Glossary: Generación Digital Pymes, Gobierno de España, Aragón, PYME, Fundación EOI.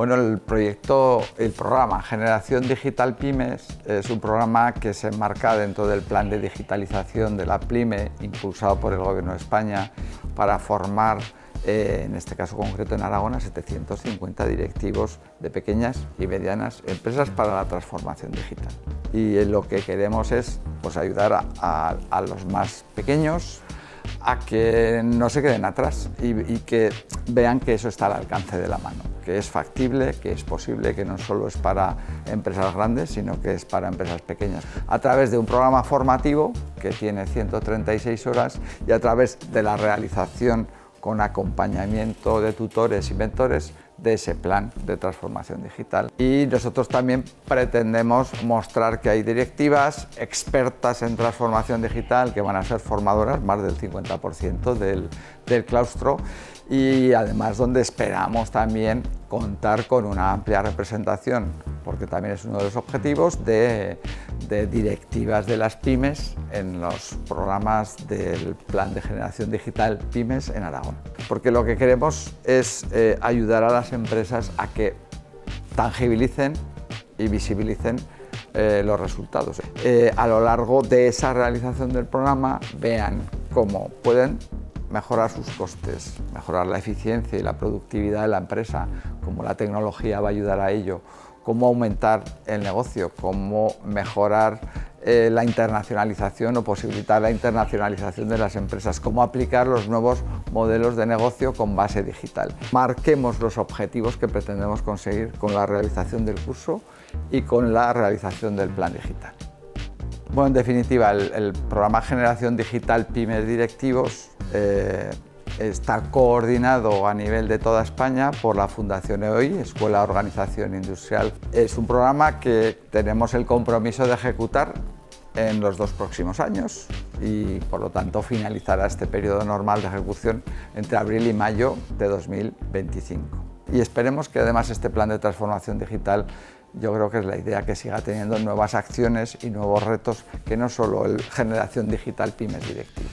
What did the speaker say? Bueno, el programa Generación Digital Pymes es un programa que se enmarca dentro del plan de digitalización de la PYME impulsado por el Gobierno de España para formar, en este caso concreto en Aragón, a 750 directivos de pequeñas y medianas empresas para la transformación digital. Y lo que queremos es pues, ayudar a los más pequeños a que no se queden atrás y que vean que eso está al alcance de la mano, que es factible, que es posible, que no solo es para empresas grandes, sino que es para empresas pequeñas. A través de un programa formativo que tiene 136 horas y a través de la realización con acompañamiento de tutores y mentores de ese plan de transformación digital. Y nosotros también pretendemos mostrar que hay directivas expertas en transformación digital que van a ser formadoras, más del 50% del claustro, y además donde esperamos también contar con una amplia representación, porque también es uno de los objetivos de directivas de las pymes en los programas del Plan de Generación Digital Pymes en Aragón. Porque lo que queremos es ayudar a las empresas a que tangibilicen y visibilicen los resultados. A lo largo de esa realización del programa vean cómo pueden mejorar sus costes, mejorar la eficiencia y la productividad de la empresa, cómo la tecnología va a ayudar a ello, cómo aumentar el negocio, cómo mejorar la internacionalización o posibilitar la internacionalización de las empresas, cómo aplicar los nuevos modelos de negocio con base digital. Marquemos los objetivos que pretendemos conseguir con la realización del curso y con la realización del plan digital. Bueno, en definitiva, el programa Generación Digital Pymes Directivos está coordinado a nivel de toda España por la Fundación EOI, Escuela de Organización Industrial. Es un programa que tenemos el compromiso de ejecutar en los dos próximos años y, por lo tanto, finalizará este periodo normal de ejecución entre abril y mayo de 2025. Y esperemos que, además, este plan de transformación digital, yo creo que es la idea, que siga teniendo nuevas acciones y nuevos retos que no solo el Generación Digital Pymes Directivos.